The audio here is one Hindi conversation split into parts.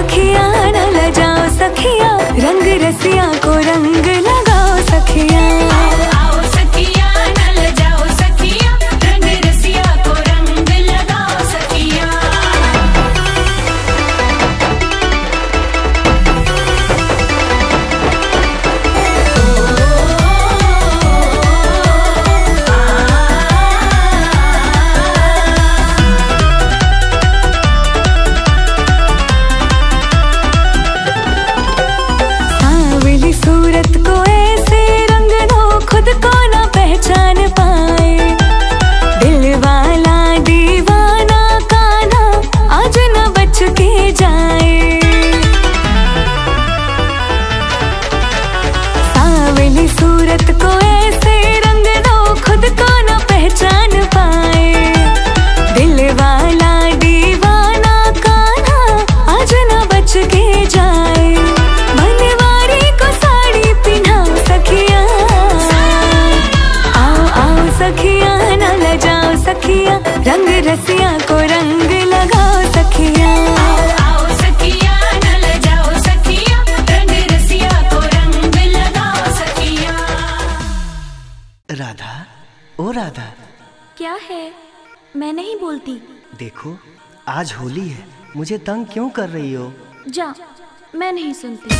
सखिया न ल जाओ सखिया, रंग रसिया को रंग लगाओ सखिया। आओ सखिया न ल जाओ सखिया, रंग रसिया को रंग लगाओ सखिया। रंग रसिया को रंग लगाओ सखिया। आओ आओ सखिया न ले जाओ सखिया, रंग रसिया को रंग लगाओ सखिया। राधा, ओ राधा। क्या है? मैं नहीं बोलती। देखो आज होली है, मुझे तंग क्यों कर रही हो? जा, मैं नहीं सुनती।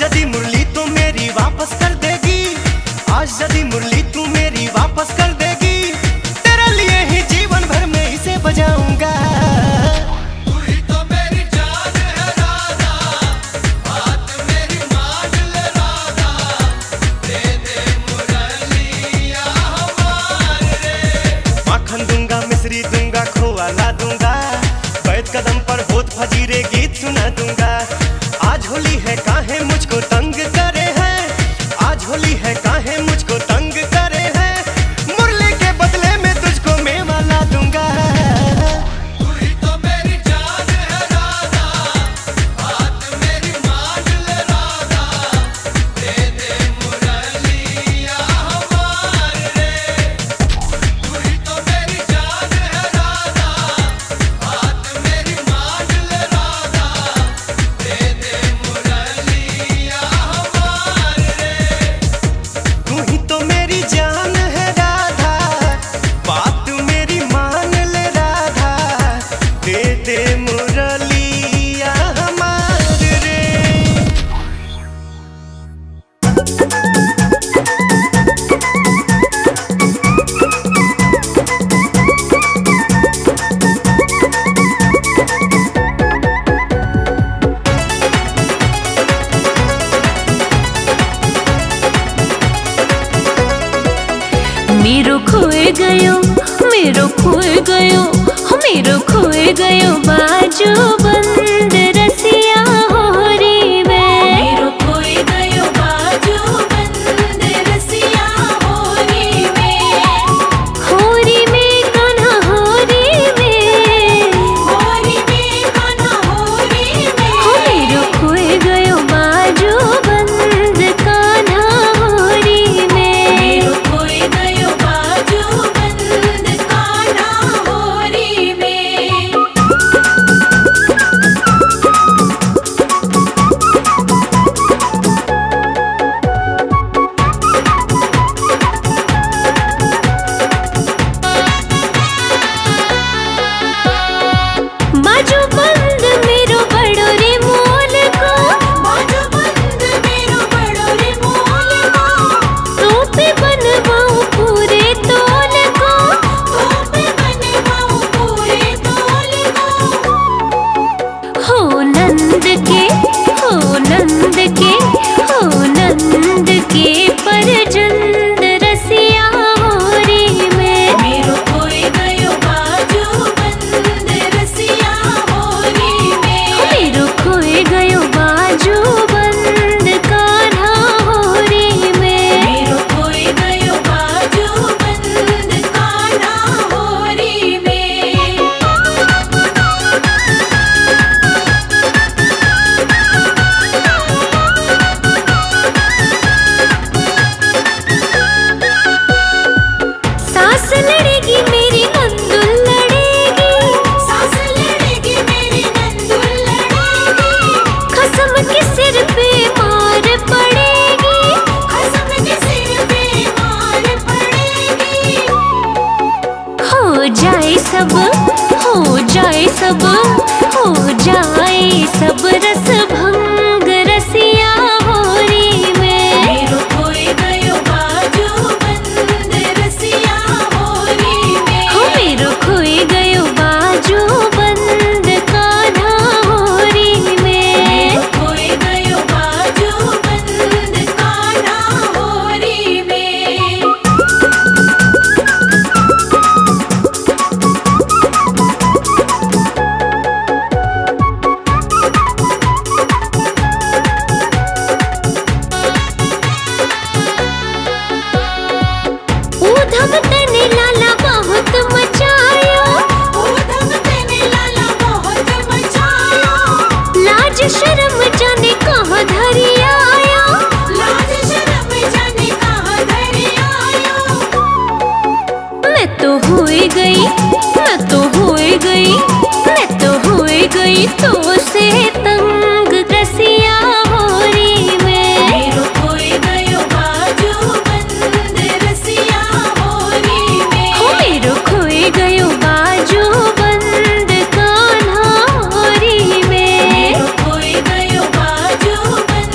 आज यदि मुरली तू मेरी वापस कर देगी, आज यदि मुरली तू मेरी वापस कर देगी, तेरे लिए ही जीवन भर मैं इसे बजाऊंगा। तू ही तो मेरी जान है राधा, बात मेरी मान ले राधा, दे दे मुरलिया हमारे। माखन दूंगा, मिश्री दूंगा, खोआ ला दूंगा, बैठ कदम पर होत फजीरे गीत सुना दूंगा। आज होली है काहे मुझको तंग करे है, आज होली है काहे मुझको तंग करे है, मुरली के बदले में तुझको मैं माला दूंगा। तू ही तो मेरी जान है राधा, बात मेरी मान ले राधा, दे दे मुरलिया हमारे। तू ही तो मेरी जान है राधा, बात मेरी मान ले राधा, दे दे मुरलिया हमारे। तू ही तो मेरी जान है राधा, बात मेरी मान ले राधा, दे दे मुरलिया हमारे। मेरो खोए गयो, मेरो खोए गयो, मेरो खोए गयो बाजू बंद रसिया होरी में। मेरो खोए गयो बाजू बंद रसिया होरी में कान्हा होरी में, होरी में कान्हा होरी में। हो मेरो खोए गयो बाजू बंद कान्हा होरी में। मेरो खोए गयो बाजू बंद कान्हा होरी में। बाजू बंद मेरो बड़ो रे मोल को, बाजू बंद मेरो बड़ो रे मोल को, तो पे बनवाऊं पूरे तोल को, तो पे बनवाऊं पूरे तोल को। हो नंद के, हो नंद के, हो नंद के परजंद रसिया होरी में। मेरो खोए गयो बाजू बंद रसिया होरी में। मेरो खोए गयो बाजू बंद कान्हा होरी में। मेरो खोए गयो बाजू बंद कान्हा होरी में। सास लड़ेगी मेरी नंदुल लड़ेगी, सास लड़ेगी मेरी नंदुल लड़ेगी, खसम के सिर पे मार पड़ेगी, खसम के सिर पे मार पड़ेगी। हो जाए सब, हो जाए सब, हो जाए सब रस भंग रसिया होरी में। मेरो खोए गयो बाजू बंद रसिया होरी में। हो मेरो खोए गयो बाजू बंद कान्हा होरी में। मेरो खोए गयो बाजू बंद कान्हा होरी में। ऊधम तने लाला बहुत मचायो, ऊधम तने लाला बहुत मचायो, लाज शर्म जाने कहाँ धरी आया, लाज शर्म जाने कहाँ धरी आयो। मैं तो होए गई, मैं तो होए गई, मैं तो होए गई तो से तंग रसिया होरी में। मेरो खोए गयो बाजू बंद रसिया होरी में। हो मेरो खोए गयो बाजू बंद कान्हा होरी में। मेरो खोए गयो बाजू बंद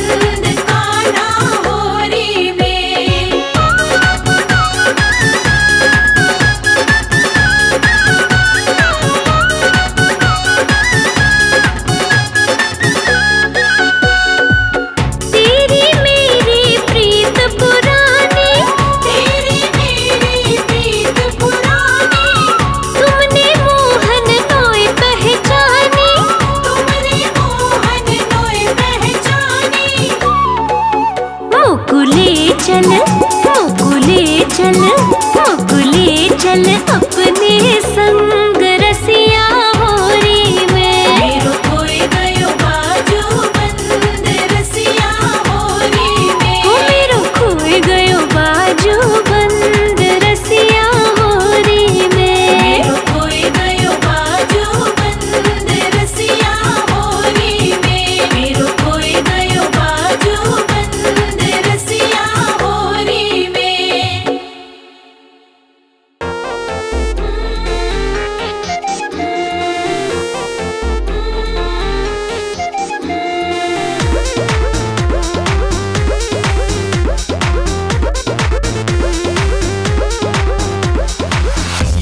चल गोकुले चल, गोकुले चल अपने संग रसिया हो रे में। मेरो कोई गयो बाजू बंद रसिया हो रे में, ओ मेरो कोई गयो बाजू बंद रसिया हो रे में, मेरो कोई गयो बाजू बंद रसिया हो रे में, मेरो कोई गयो बाजू बंद रसिया हो रे में।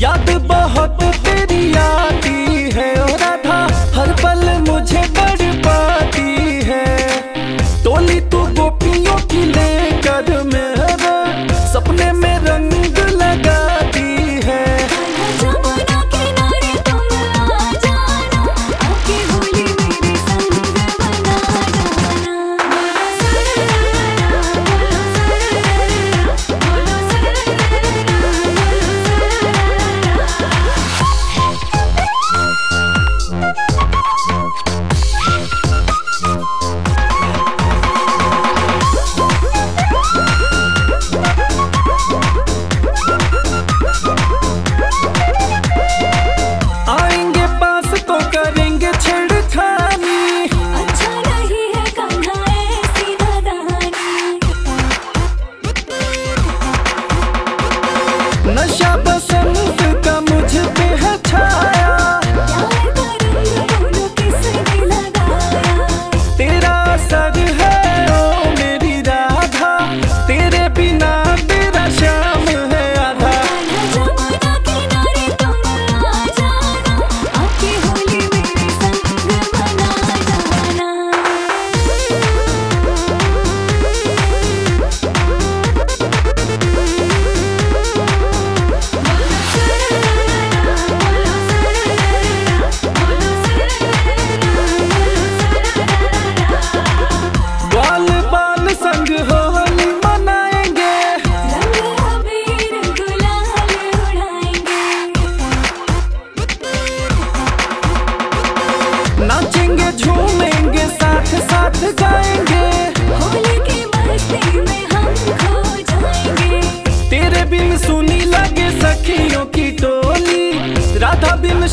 याद बहुत तेरी आती है ओ राधा, हर पल मुझे बर्बाती है। टोली तू गोपियों की लेकर मेरा सपने में रंग लगाती है।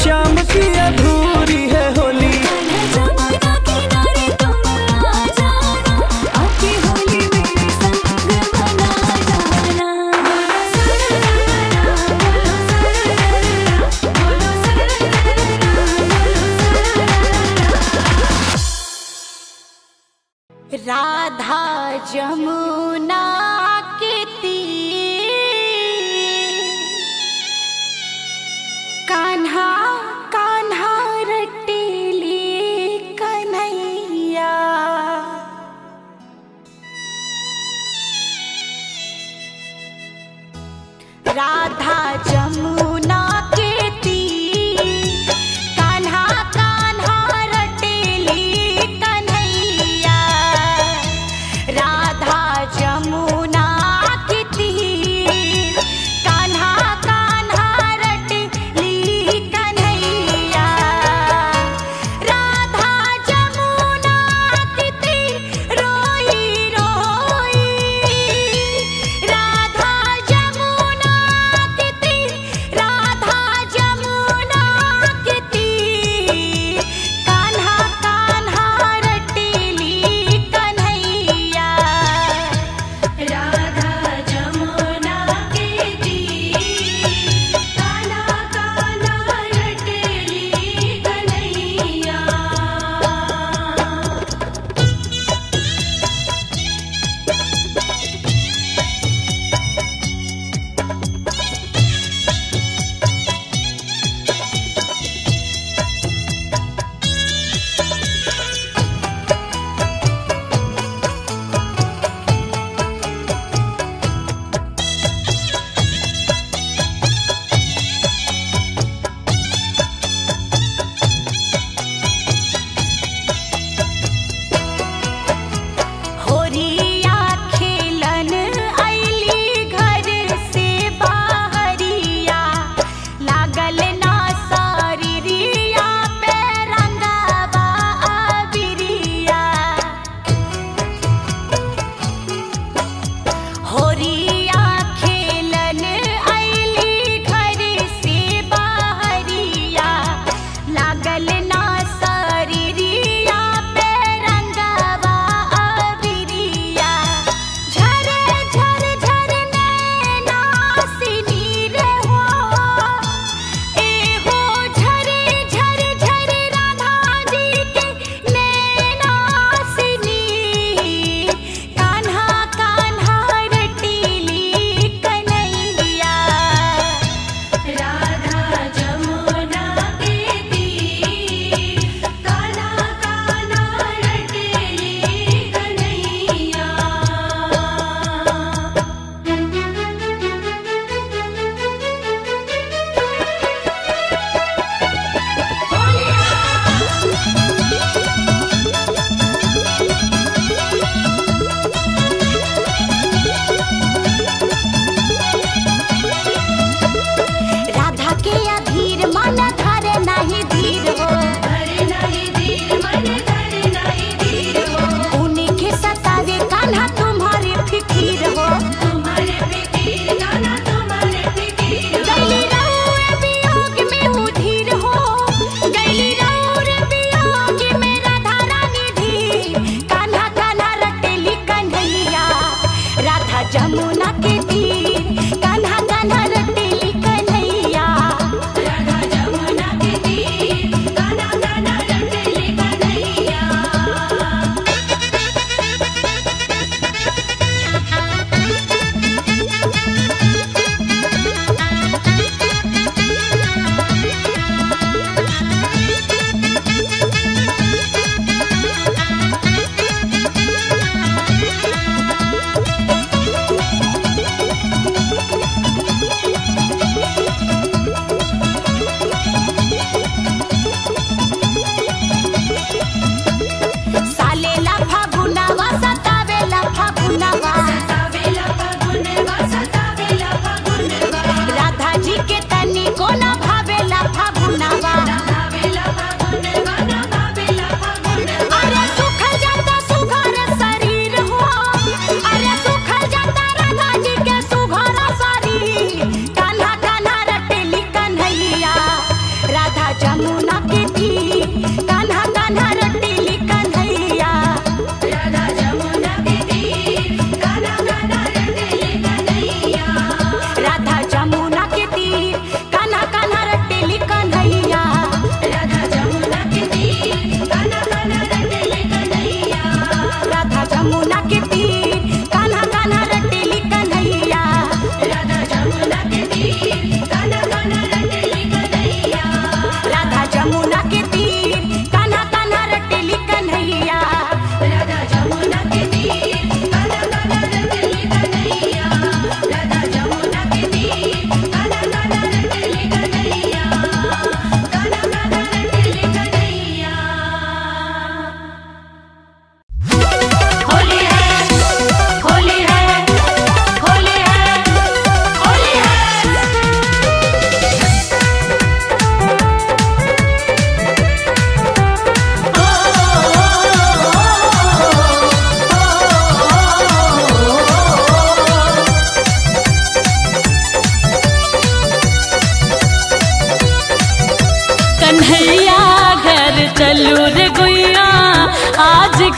श्याम की अधूरी है होली। राधा जमुना के तीर कान्हा राधा जमुना के तीर कान्हा कान्हा रटेली कन्हैया। राधा जमुना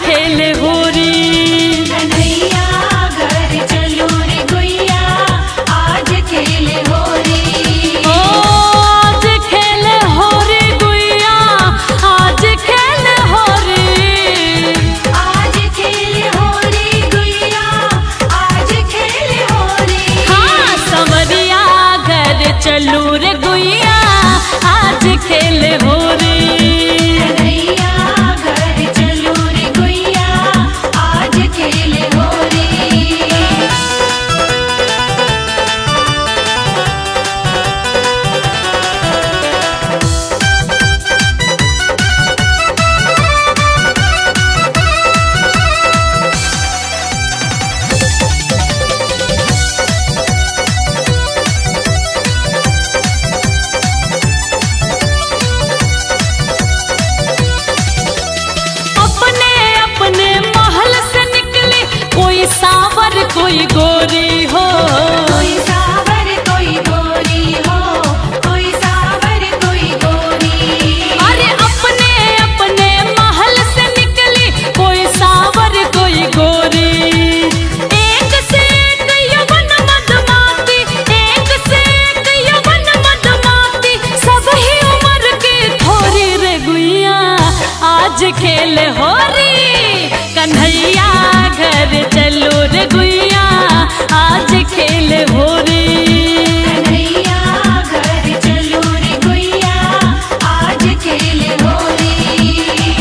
खेल होरी कन्हैया घर चलो रे गुइया आज खेल होरी ओ आज खेल होरी गुइया आज खेल होरी आज खेल होरी गुइया आज खेल होरी हां समरिया घर चलो रे गुइया आज खेल होरी कोई गोरी हो कोई गोरी हो कोई सावर कोई गोरी अरे अपने अपने महल से निकली कोई सावर कोई गोरी एक से एक यवन मधमाती एक से एक यवन मधमाती सब ही उम्र की थोरी रे गुइया आज खेल हो री कन्हैया घर चलो रे गुइया आज खेल हो रे कन्हैया घर चलो रे गुइया आज खेल हो रे कोई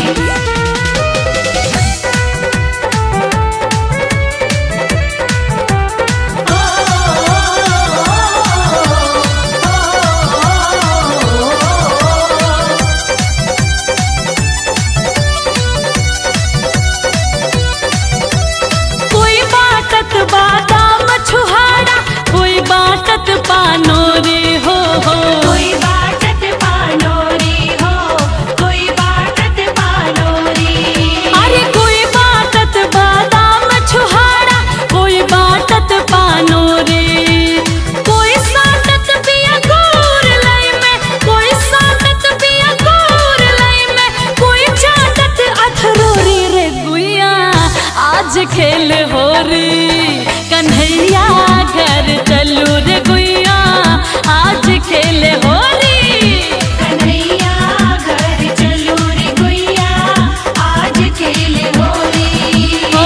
बातत बात पानोरी हो कोई बाटत पानोरी अरे कोई बाटत बादाम छुहारा कोई बाटत पानोरी कोई साटत पिया गोर लई में कोई साटत पिया गोर लई में कोई चाटत अथरोरी रे गुइया आज खेल हो रे कन्हैया घर चलू रे गुइया आज खेल हो रे कन्हैया घर चलू रे गुइया आज खेल हो रे ओ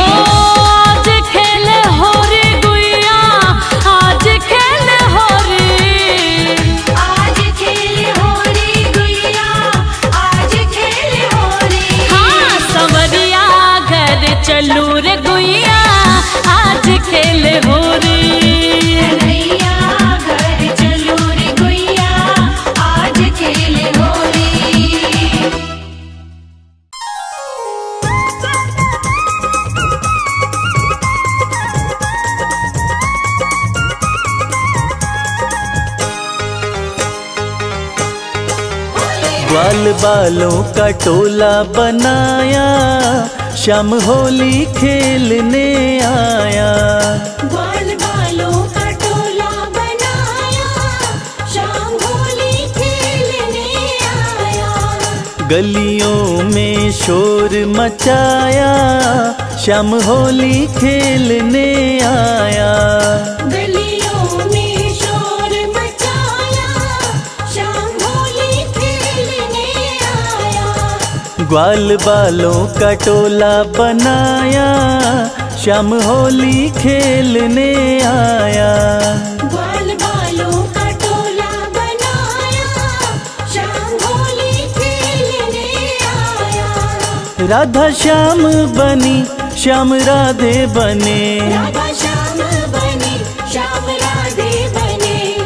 आज खेल हो रे गुइया आज खेल हो रे आज खेल हो रे गुइया आज खेल हो रे हां समरिया घर चलू रे गुइया आज खेल हो बालों का टोला बनाया श्याम होली खेलने आया बाल बालों का टोला बनाया श्याम होली खेलने आया गलियों में शोर मचाया श्याम होली खेलने आया ग्वाल बालों का टोला बनाया श्याम होली खेलने आया ग्वाल बालों का टोला बनाया श्याम होली खेलने आया राधा श्याम बनी श्याम राधे बने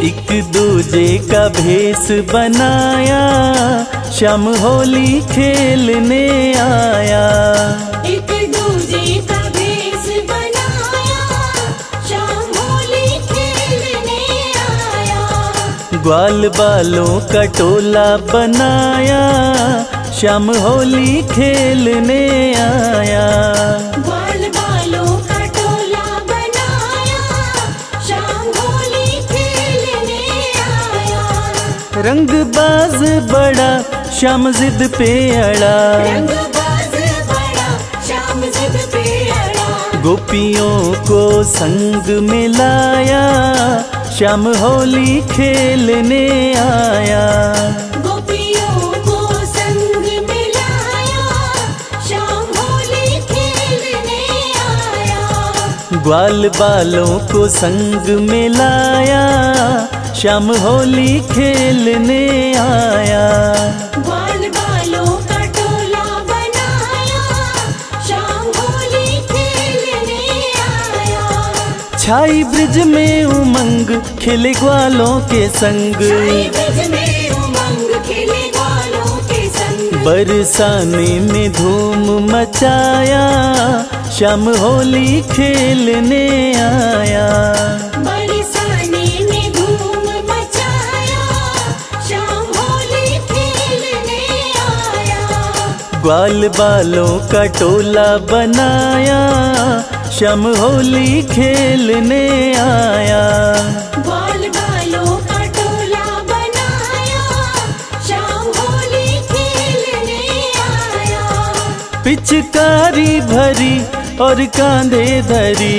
एक दूजे का भेष बनाया श्याम होली खेलने आया एक दूजे का भेष बनाया श्याम होली खेलने आया ग्वाल बालों का टोला बनाया श्याम होली खेलने आया रंगबाज बड़ा श्याम जिद पे अड़ा गोपियों को संग मिलाया, श्याम होली खेलने आया। गोपियों को संग मिलाया, श्याम होली खेलने आया। ग्वाल बालों को संग मिलाया, श्याम होली खेलने आया। छाई ब्रिज में उमंग खिले ग्वालों के संग, बरसाने में धूम मचाया, श्याम होली खेलने आया। बरसाने में धूम मचाया, श्याम होली खेलने आया। ग्वाल बालों का टोला बनाया, श्याम होली खेलने आया। बाल बालों का टोला बनाया, श्याम होली खेलने आया। पिचकारी भरी और कांधे धरी,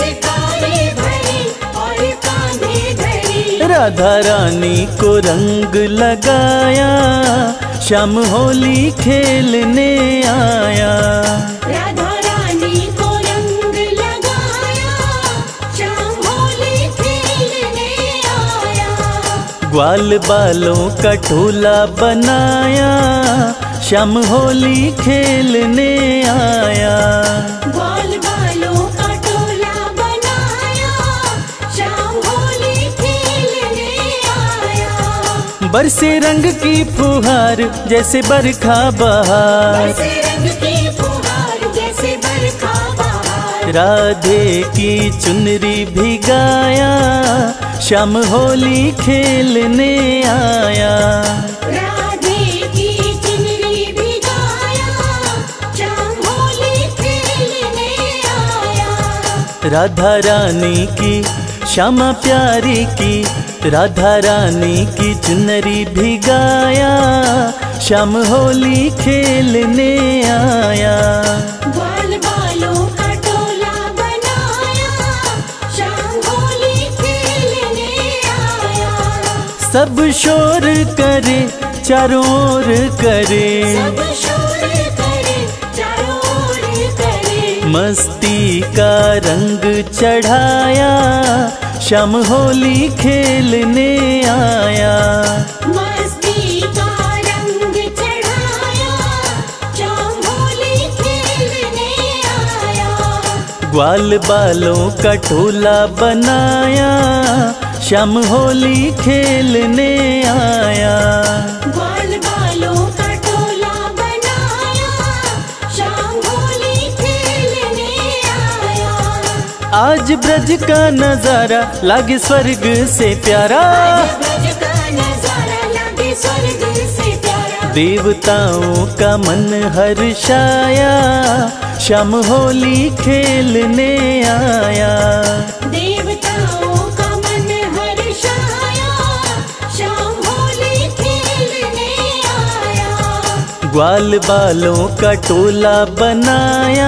पिचकारी भरी और कांधे धरी। राधा रानी को रंग लगाया, श्याम होली खेलने आया। ग्वाल बालों का टोला बनाया, श्याम होली खेलने आया। ग्वाल बालों का टोला बनाया, श्याम होली खेलने आया। बरसे रंग की फुहार जैसे बरखा बहार, राधे की चुनरी भिगाया, श्याम होली खेलने आया। राधे की चुनरी भिगाया, श्याम होली खेलने आया। राधा रानी की श्यामा प्यारी की, राधा रानी की चुनरी भिगाया, श्याम होली खेलने आया। सब शोर करे चारों ओर करे, सब शोर करे चारों ओर करे। मस्ती का रंग चढ़ाया, श्याम होली खेलने आया। मस्ती का रंग चढ़ाया, श्याम होली खेलने आया। ग्वाल बालों का टोला बनाया, श्याम होली खेलने आया। ग्वाल बालों का टोला बनाया, श्याम होली खेलने आया। आज ब्रज का नजारा लागे स्वर्ग से प्यारा, आज ब्रज का नजारा लागे स्वर्ग से प्यारा। देवताओं का मन हर्षाया, श्याम होली खेलने आया। ग्वाल बालों का टोला बनाया,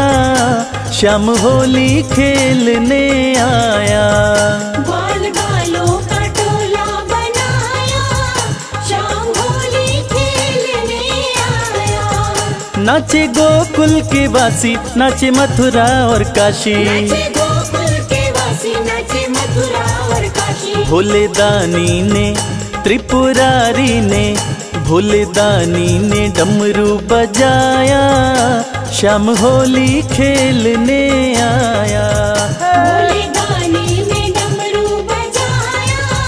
श्याम होली खेलने आया। ग्वाल बालों का टोला बनाया, श्याम होली खेलने आया। नाचे गोकुल के वासी, नाचे मथुरा और काशी, नाचे गोकुल के वासी, नाचे मथुरा और काशी। भोले दानी ने त्रिपुरारी ने, भोले दानी ने डमरू बजाया, श्याम होली खेलने आया। भोले दानी ने डमरू बजाया,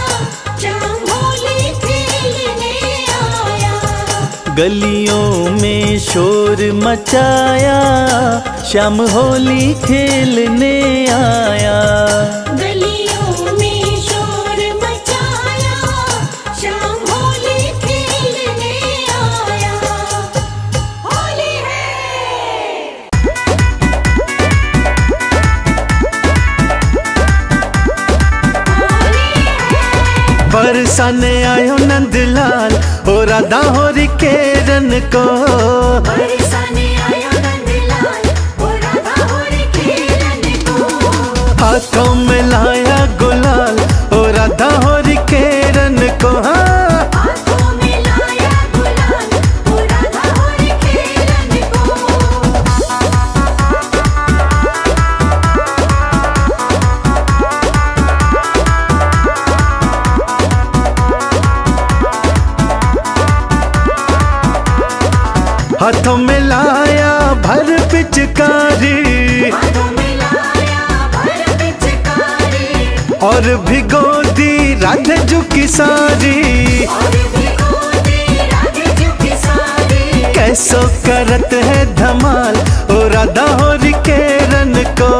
श्याम होली खेलने आया। गलियों में शोर मचाया, श्याम होली खेलने आया। बरसाने आयो नंदलाल ओ राधा होरी के रन को, बरसाने आयो नंदलाल ओ राधा होरी के रन हाथों में लाया गुलाल ओ राधा होरी के रन को। हाँ हाथों में लाया गुलाल ओ राधा होरी के रन को। हाथों में लाया भर पिचकारी और भिगो दी राधे झुकी सारी, कैसो करत है धमाल ओ राधा होरी के रन को।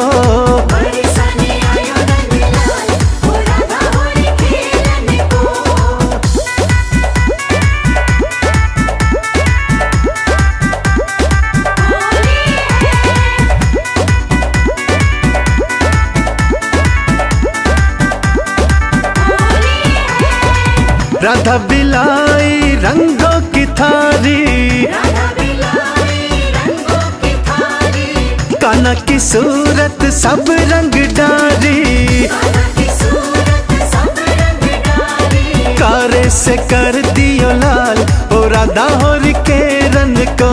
राधा बिलाई रंगों की थारी, काना की सूरत सब रंग डारी, कारे से कर दियो लाल ओ राधा होरी के रन को।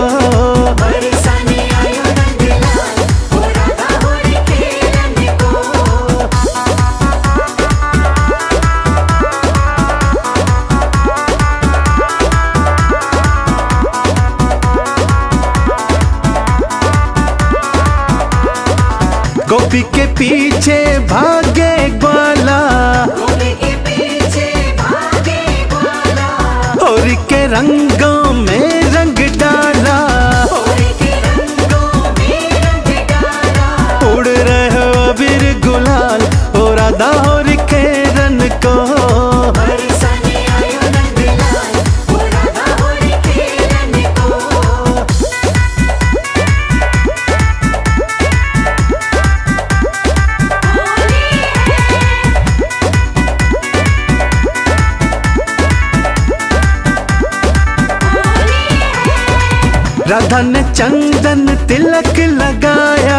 गोपी के पीछे भागे ग्वाला, होरी के रंगों में रंग डाला, उड़ रहे हो अबीर गुलाल ओ राधा होरी के रन को। राधा ने चंदन तिलक लगाया,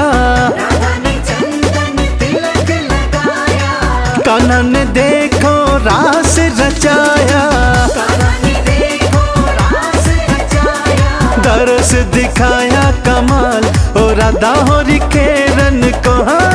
कान्हा ने देखो रास रचाया, दरस दिखाया कमाल ओ राधा होरी के रन को। हाँ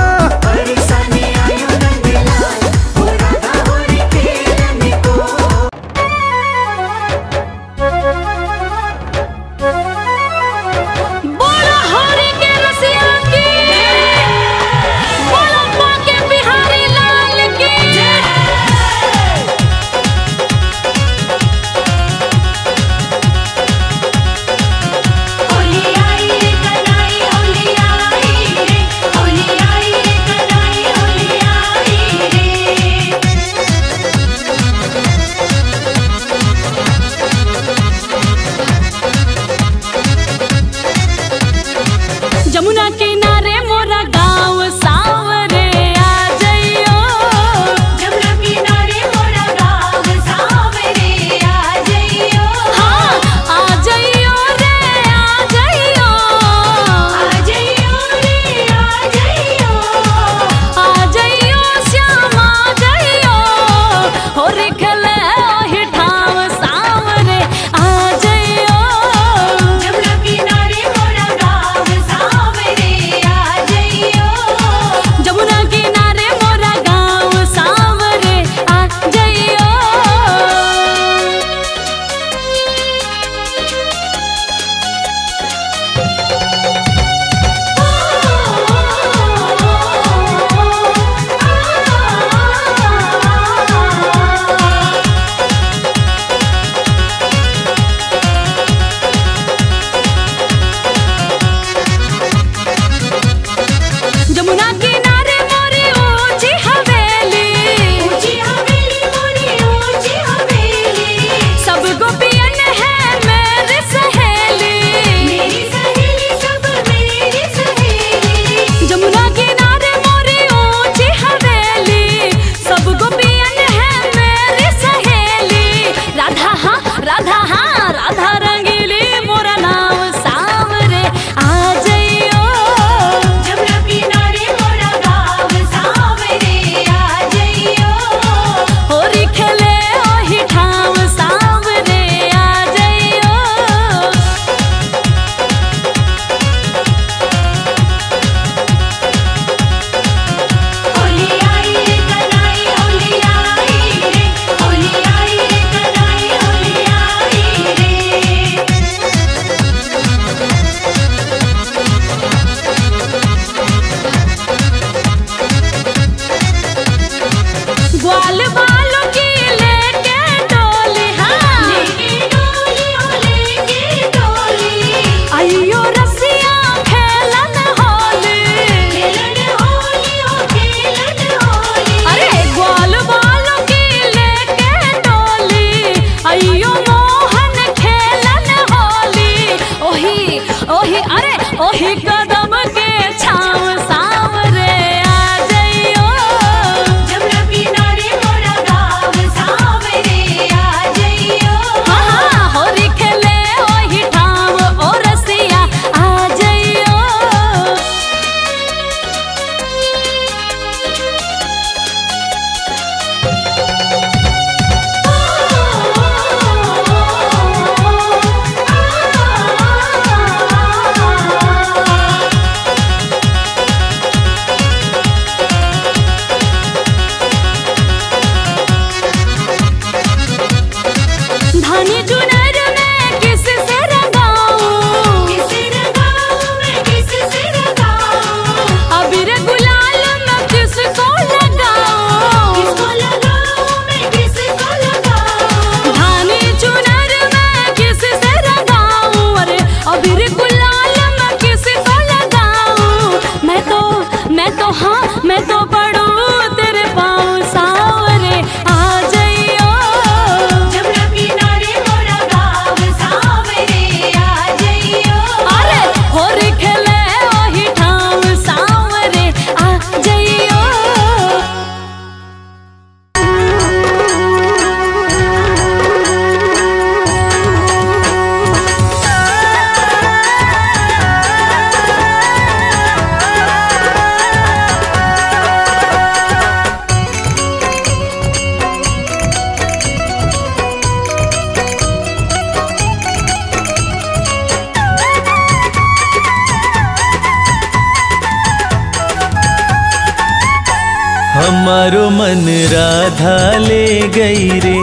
हमारो मन राधा ले गई रे,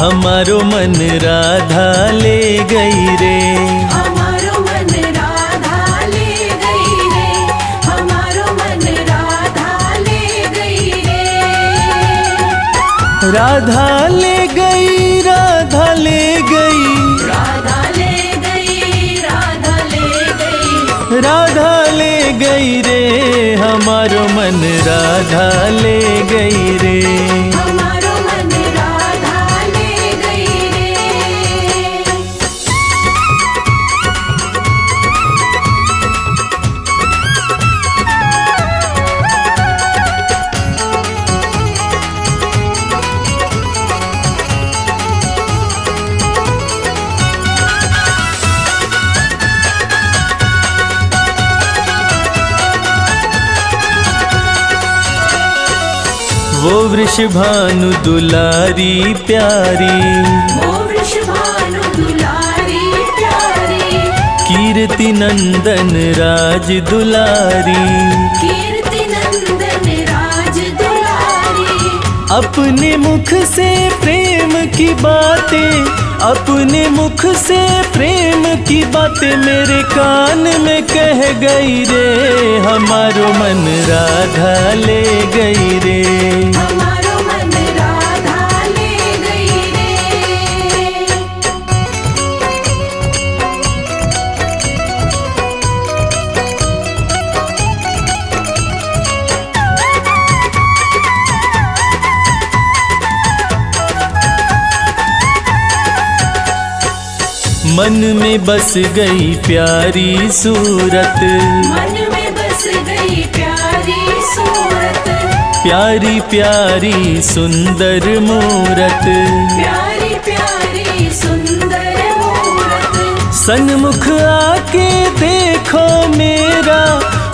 हमारो मन राधा ले गई रे, हमारो मन राधा ले गई रे, हमारो मन राधा ले गई रे। राधा ले गई, राधा ले गई, राधा ले गई, राधा ले गई, राधा ले गई रे, हमारो मन राधा ले गई रे, हमारो मन राधा ले गई रे। वो वृषभानु दुलारी प्यारी, वो वृषभानु दुलारी प्यारी, कीर्ति नंदन राज दुलारी, कीर्ति नंदन राज दुलारी। अपने मुख से प्रेम की बातें, अपने मुख से प्रेम की बातें मेरे कान में कह गई रे, हमारो मन राधा ले गई रे, हमारो मन राधा ले गई रे। मन में बस गई प्यारी सूरत, मन में बस गई प्यारी सूरत, प्यारी प्यारी सुंदर मूरत, प्यारी प्यारी सुंदर मूरत। सन्मुख आके देखो मेरा,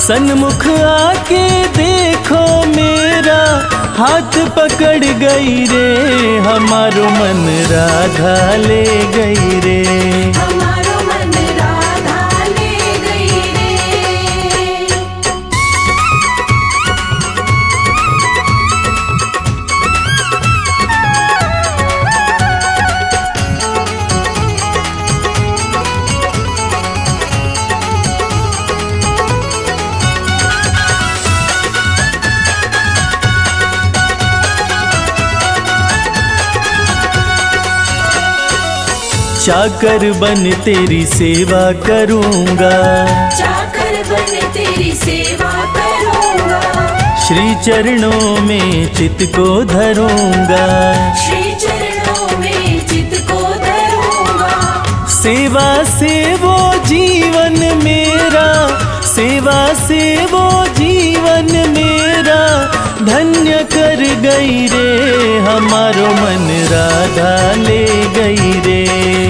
सन्मुख आके देखो मेरा, हाथ पकड़ गई रे, हमारो मन राधा ले गई रे, हमारो मन राधा ले गई रे। चाकर बन तेरी सेवा करूंगा, चाकर बन तेरी सेवा करूंगा, श्री चरणों में चित को धरूंगा, श्री चरणों में चित को धरूंगा। सेवा से वो जीवन मेरा, सेवा से वो जीवन मेरा धन्य कर गई रे, हमारो मन राधा ले गई रे,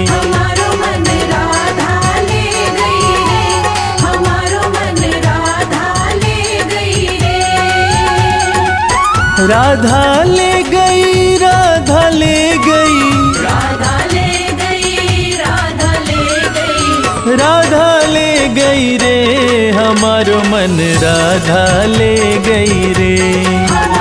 हमारो मन राधा ले गई रे, हमारो मन राधा ले गई रे। राधा ले गई, राधा ले गई, राधा ले गई, राधा ले गई, राधा ले गई रे, हमारो मन राधा ले गई रे।